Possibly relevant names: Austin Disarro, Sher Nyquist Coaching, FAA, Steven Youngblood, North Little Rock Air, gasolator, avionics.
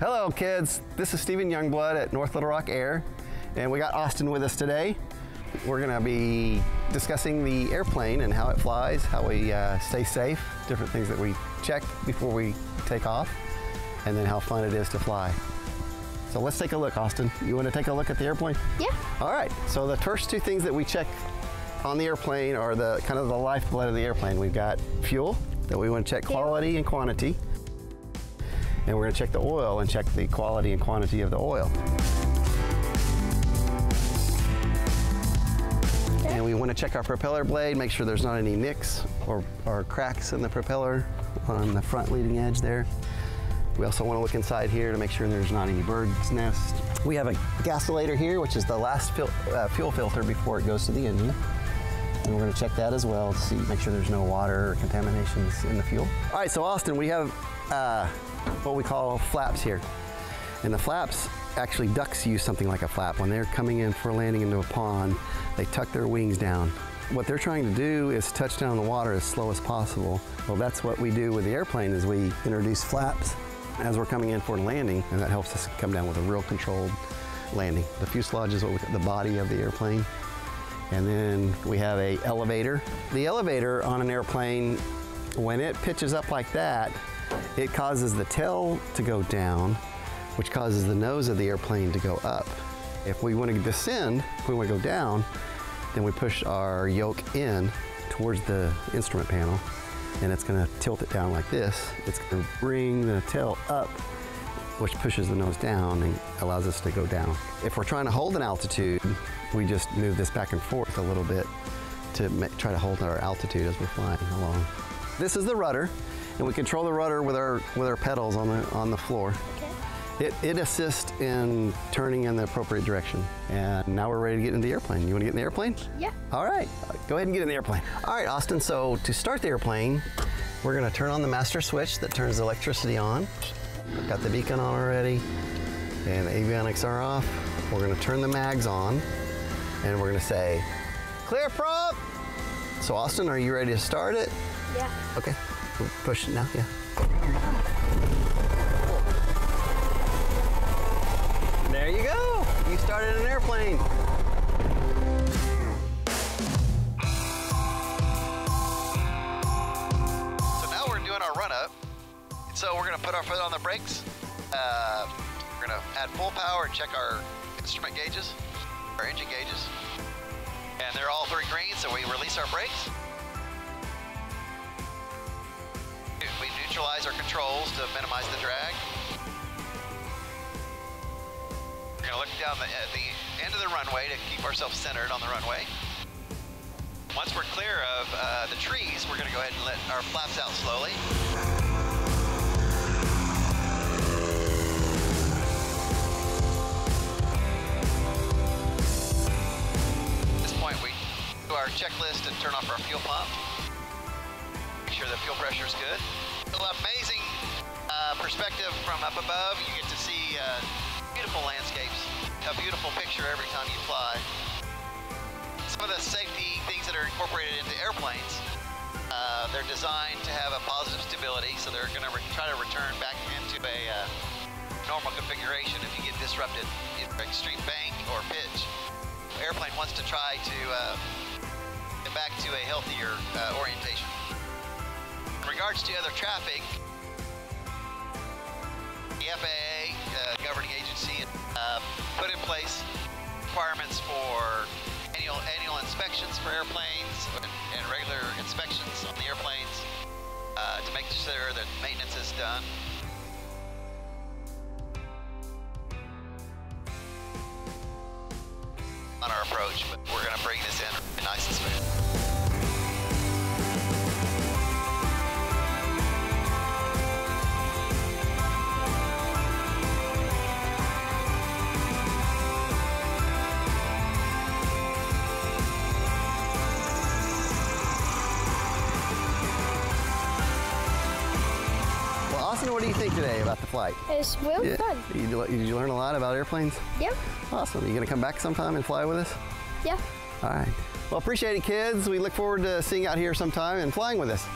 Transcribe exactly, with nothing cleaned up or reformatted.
Hello kids, this is Steven Youngblood at North Little Rock Air, and we got Austin with us today. We're gonna be discussing the airplane and how it flies, how we uh, stay safe, different things that we check before we take off, and then how fun it is to fly. So let's take a look, Austin. You wanna take a look at the airplane? Yeah. All right, so the first two things that we check on the airplane are the kind of the lifeblood of the airplane. We've got fuel that we wanna check quality and quantity. And we're going to check the oil and check the quality and quantity of the oil. Okay. And we want to check our propeller blade, make sure there's not any nicks or, or cracks in the propeller on the front leading edge there. We also want to look inside here to make sure there's not any bird's nest. We have a gasolator here, which is the last fil uh, fuel filter before it goes to the engine. And we're going to check that as well to see, make sure there's no water or contaminations in the fuel. All right, so Austin, we have uh, what we call flaps here. And the flaps, actually ducks use something like a flap. When they're coming in for landing into a pond, they tuck their wings down. What they're trying to do is touch down the water as slow as possible. Well, that's what we do with the airplane is we introduce flaps as we're coming in for a landing, and that helps us come down with a real controlled landing. The fuselage is what we call the body of the airplane. And then we have a elevator. The elevator on an airplane, when it pitches up like that, it causes the tail to go down, which causes the nose of the airplane to go up. If we want to descend, if we want to go down, then we push our yoke in towards the instrument panel, and it's going to tilt it down like this. It's going to bring the tail up, which pushes the nose down and allows us to go down. If we're trying to hold an altitude, we just move this back and forth a little bit to make, try to hold our altitude as we're flying along. This is the rudder. And we control the rudder with our with our pedals on the on the floor. Okay. It it assists in turning in the appropriate direction. And now we're ready to get into the airplane. You want to get in the airplane? Yeah. All right. Go ahead and get in the airplane. All right, Austin. So to start the airplane, we're going to turn on the master switch that turns electricity on. Got the beacon on already, and the avionics are off. We're going to turn the mags on, and we're going to say, "Clear prop." So Austin, are you ready to start it? Yeah. Okay. Push it now, yeah. There you go. You started an airplane. So now we're doing our run up. So we're going to put our foot on the brakes. Uh, we're going to add full power and check our instrument gauges, our engine gauges. And they're all three green, so we release our brakes. We neutralize our controls to minimize the drag. We're gonna look down the, at the end of the runway to keep ourselves centered on the runway. Once we're clear of uh, the trees, we're gonna go ahead and let our flaps out slowly. At this point, we do our checklist and turn off our fuel pump. Make sure the fuel pressure is good. Amazing uh, perspective from up above. You get to see uh, beautiful landscapes, a beautiful picture every time you fly. Some of the safety things that are incorporated into airplanes, uh, they're designed to have a positive stability, so they're going to try to return back into a uh, normal configuration if you get disrupted in extreme bank or pitch. The airplane wants to try to uh, get back to a healthier uh, orientation. In regards to other traffic, the F A A, the governing agency, uh, put in place requirements for annual, annual inspections for airplanes and, and regular inspections on the airplanes uh, to make sure that maintenance is done. On our approach, but we're going to bring this in nice and smooth. What do you think today about the flight? It's really yeah. fun. You, did you learn a lot about airplanes? Yep. Awesome. Are you going to come back sometime and fly with us? Yeah. All right. Well, appreciate it, kids. We look forward to seeing you out here sometime and flying with us.